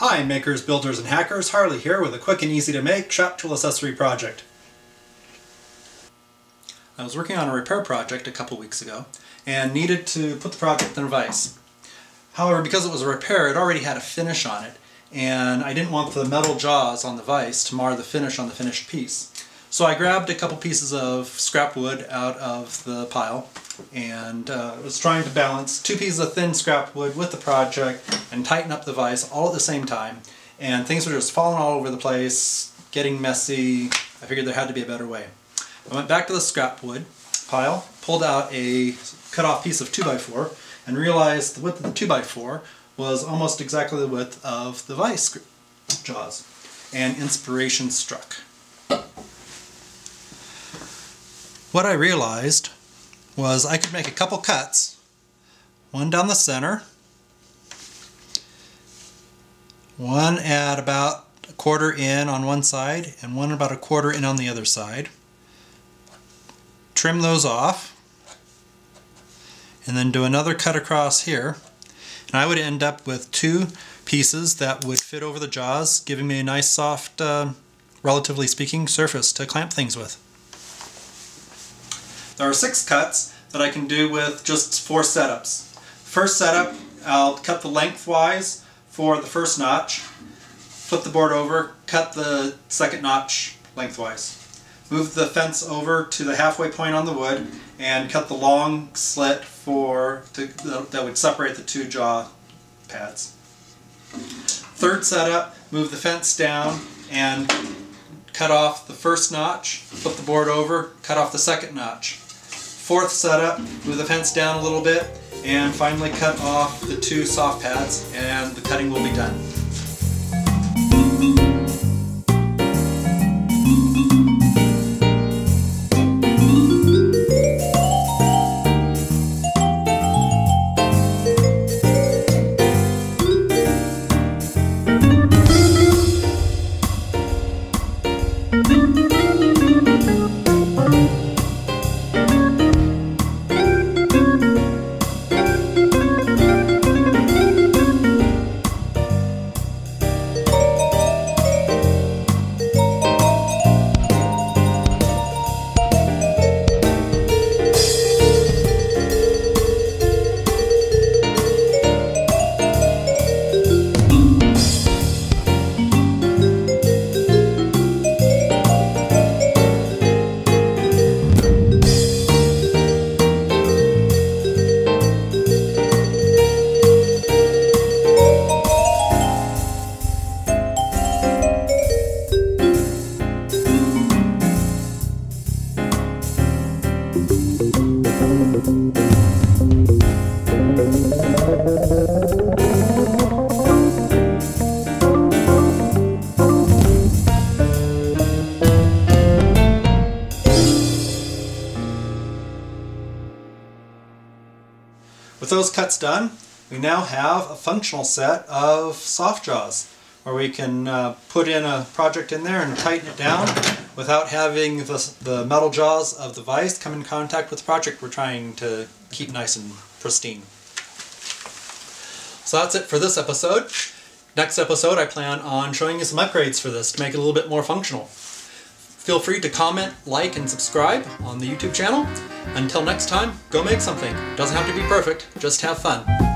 Hi makers, builders, and hackers, Harley here with a quick and easy to make shop tool accessory project. I was working on a repair project a couple weeks ago and needed to put the project in a vise. However, because it was a repair, it already had a finish on it and I didn't want the metal jaws on the vise to mar the finish on the finished piece. So I grabbed a couple pieces of scrap wood out of the pile and was trying to balance two pieces of thin scrap wood with the project and tighten up the vise all at the same time, and things were just falling all over the place, getting messy. I figured there had to be a better way. I went back to the scrap wood pile, pulled out a cut off piece of 2x4 and realized the width of the 2x4 was almost exactly the width of the vise jaws, and inspiration struck. What I realized was I could make a couple cuts, one down the center, one at about a quarter in on one side, and one about a quarter in on the other side, trim those off, and then do another cut across here, and I would end up with two pieces that would fit over the jaws, giving me a nice soft, relatively speaking, surface to clamp things with. There are six cuts that I can do with just four setups. First setup, I'll cut the lengthwise for the first notch, flip the board over, cut the second notch lengthwise. Move the fence over to the halfway point on the wood and cut the long slit that would separate the two jaw pads. Third setup, move the fence down and cut off the first notch, flip the board over, cut off the second notch. Fourth setup, move the fence down a little bit, and finally cut off the two soft pads, and the cutting will be done. With those cuts done, we now have a functional set of soft jaws where we can put in a project in there and tighten it down without having the metal jaws of the vise come in contact with the project we're trying to keep nice and pristine. So that's it for this episode. Next episode I plan on showing you some upgrades for this to make it a little bit more functional. Feel free to comment, like, and subscribe on the YouTube channel. Until next time, go make something. Doesn't have to be perfect, just have fun.